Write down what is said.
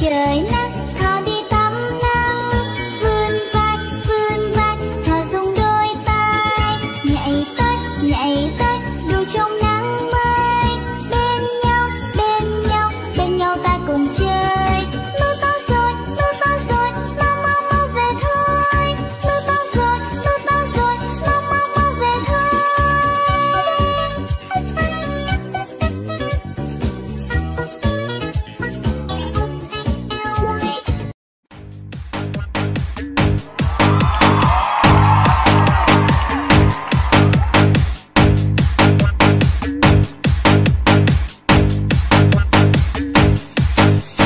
trời nắng thò đi tắm nắng, vươn vắt thò dùng đôi tay nhảy cất đu trong nắng mới. Bên nhau ta cùng chơi. Mưa to rồi mau về thôi. Mưa to rồi mau về thôi.